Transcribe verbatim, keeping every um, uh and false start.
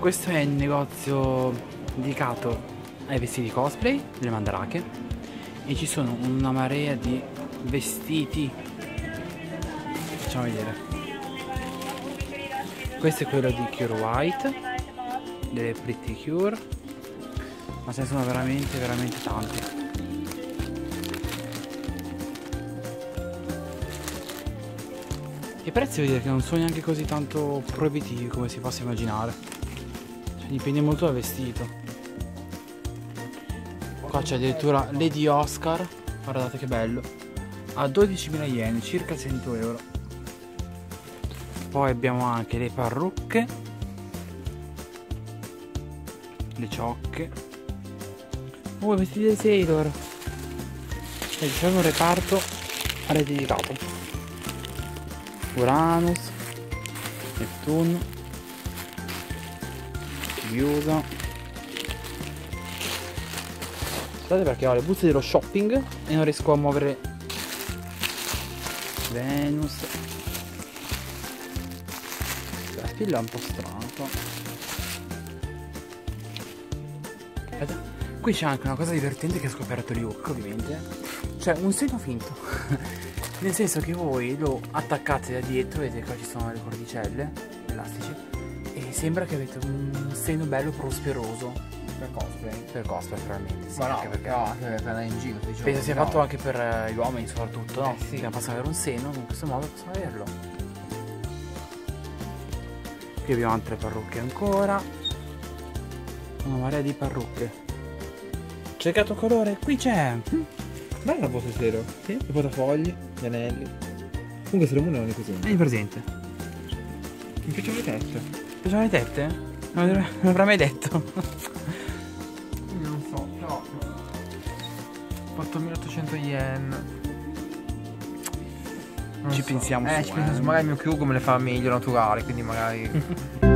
Questo è il negozio dedicato ai vestiti cosplay delle Mandarake e ci sono una marea di vestiti. Facciamo vedere. Questo è quello di Cure White, delle Pretty Cure, ma ce ne sono veramente veramente tanti. I prezzi, vedete, che non sono neanche così tanto proibitivi come si possa immaginare, cioè, dipende molto dal vestito. Qua c'è addirittura Lady Oscar, guardate che bello, a dodicimila yen, circa cento euro. Poi abbiamo anche le parrucche, le ciocche, oh, i vestiti dei Sailor, e c'è un reparto a lei dedicato. Uranus, Neptune, chiusa. Scusate perché ho le buste dello shopping e non riesco a muovere. Venus. La spilla è un po' strana. Qui c'è anche una cosa divertente che ha scoperto Luke, ovviamente. Cioè un seno finto. Nel senso che voi lo attaccate da dietro, vedete qua ci sono le cordicelle, elastici, e sembra che avete un seno bello prosperoso. Per cosplay? Per cosplay, veramente. Sì, ma no, anche perché no, anche per andare in giro. Diciamo, penso sia no. fatto anche per gli uomini soprattutto, no? Eh sì. Che possono avere un seno, in questo modo possono averlo. Qui abbiamo altre parrucche ancora. Una marea di parrucche. Cercato colore, qui c'è! Bella voce sero, sì. I portafogli, gli anelli. Comunque Sailor Moon è un presente. È presente. Mi piacciono le tette. Mi piacciono le tette? Non, non l'avrà mai detto. Non so, però. ottomilaottocento yen. Non ci so. pensiamo eh, su. Eh, ci pensiamo su, magari il mio Q come le fa meglio naturale, quindi magari.